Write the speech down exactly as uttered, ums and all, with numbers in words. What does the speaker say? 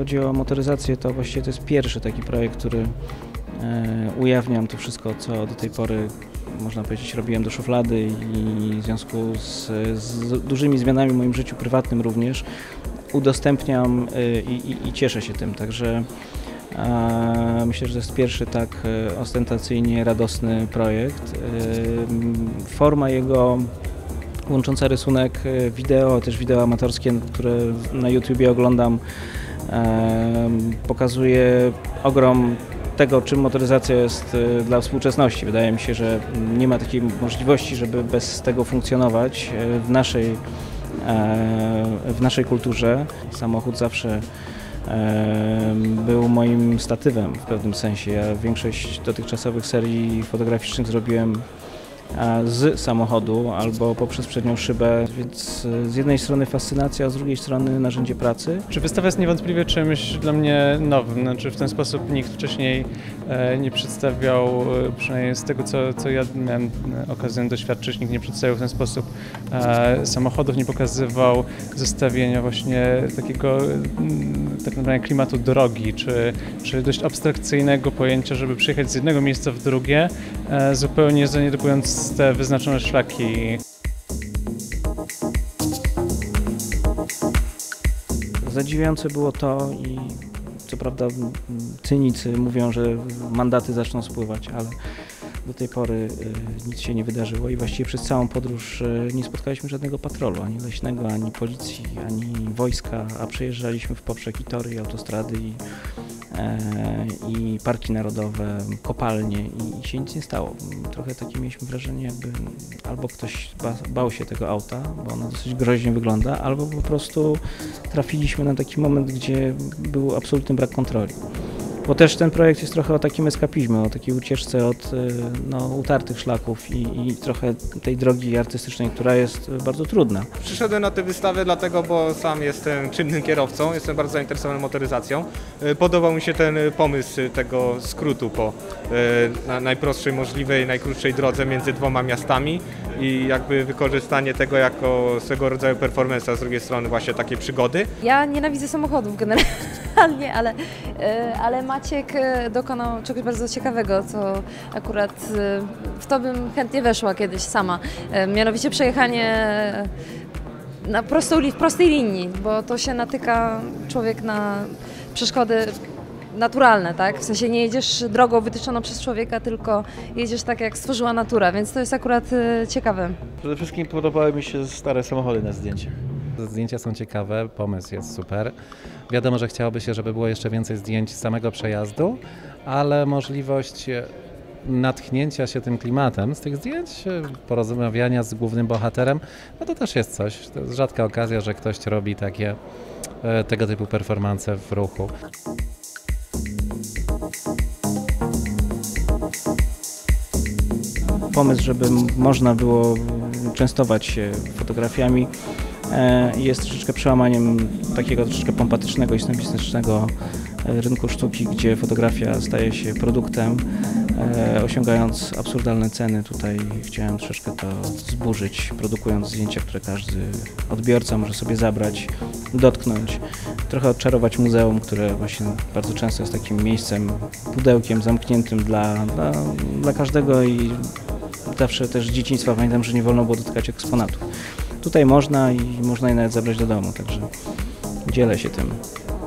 chodzi o motoryzację, to właściwie to jest pierwszy taki projekt, który ujawniam to wszystko, co do tej pory, można powiedzieć, robiłem do szuflady i w związku z, z dużymi zmianami w moim życiu prywatnym również udostępniam i, i, i cieszę się tym. Także a, myślę, że to jest pierwszy tak ostentacyjnie radosny projekt. Forma jego łącząca rysunek wideo, też wideo amatorskie, które na YouTubie oglądam, pokazuje ogrom tego, czym motoryzacja jest dla współczesności. Wydaje mi się, że nie ma takiej możliwości, żeby bez tego funkcjonować w naszej, w naszej kulturze. Samochód zawsze był moim statywem w pewnym sensie. Ja większość dotychczasowych serii fotograficznych zrobiłem z samochodu albo poprzez przednią szybę, więc z jednej strony fascynacja, a z drugiej strony narzędzie pracy. Czy wystawa jest niewątpliwie czymś dla mnie nowym, znaczy w ten sposób nikt wcześniej nie przedstawiał, przynajmniej z tego co, co ja miałem okazję doświadczyć, nikt nie przedstawiał w ten sposób samochodów, nie pokazywał zestawienia właśnie takiego tak naprawdę klimatu drogi, czy, czy dość abstrakcyjnego pojęcia, żeby przyjechać z jednego miejsca w drugie, zupełnie zaniedbując te wyznaczone szlaki. Zadziwiające było to i co prawda cynicy mówią, że mandaty zaczną spływać, ale do tej pory nic się nie wydarzyło i właściwie przez całą podróż nie spotkaliśmy żadnego patrolu, ani leśnego, ani policji, ani wojska, a przejeżdżaliśmy w poprzek i tory, i autostrady, i, i parki narodowe, kopalnie i się nic nie stało. Trochę takie mieliśmy wrażenie, jakby albo ktoś ba, bał się tego auta, bo ono dosyć groźnie wygląda, albo po prostu trafiliśmy na taki moment, gdzie był absolutny brak kontroli. Bo też ten projekt jest trochę o takim eskapizmie, o takiej ucieczce od no, utartych szlaków i, i trochę tej drogi artystycznej, która jest bardzo trudna. Przyszedłem na tę wystawę dlatego, bo sam jestem czynnym kierowcą, jestem bardzo zainteresowany motoryzacją. Podobał mi się ten pomysł tego skrótu po na najprostszej możliwej, najkrótszej drodze między dwoma miastami i jakby wykorzystanie tego jako swego rodzaju performance'a, z drugiej strony właśnie takie przygody. Ja nienawidzę samochodów generalnie, ale, ale Maciek dokonał czegoś bardzo ciekawego, co akurat w to bym chętnie weszła kiedyś sama. Mianowicie przejechanie na prostej, w prostej linii, bo to się natyka człowiek na przeszkody naturalne, tak? W sensie nie jedziesz drogą wytyczoną przez człowieka, tylko jedziesz tak, jak stworzyła natura, więc to jest akurat ciekawe. Przede wszystkim podobały mi się stare samochody na zdjęciach. Zdjęcia są ciekawe, pomysł jest super. Wiadomo, że chciałoby się, żeby było jeszcze więcej zdjęć samego przejazdu, ale możliwość natchnięcia się tym klimatem z tych zdjęć, porozmawiania z głównym bohaterem, no to też jest coś. To jest rzadka okazja, że ktoś robi takie, tego typu performance w ruchu. Pomysł, żeby można było częstować się fotografiami, jest troszeczkę przełamaniem takiego troszeczkę pompatycznego i snobistycznego rynku sztuki, gdzie fotografia staje się produktem, osiągając absurdalne ceny. Tutaj chciałem troszeczkę to zburzyć, produkując zdjęcia, które każdy odbiorca może sobie zabrać, dotknąć, trochę odczarować muzeum, które właśnie bardzo często jest takim miejscem, pudełkiem zamkniętym dla, dla, dla każdego i zawsze też z dzieciństwa pamiętam, że nie wolno było dotykać eksponatów. Tutaj można i można je nawet zabrać do domu, także dzielę się tym.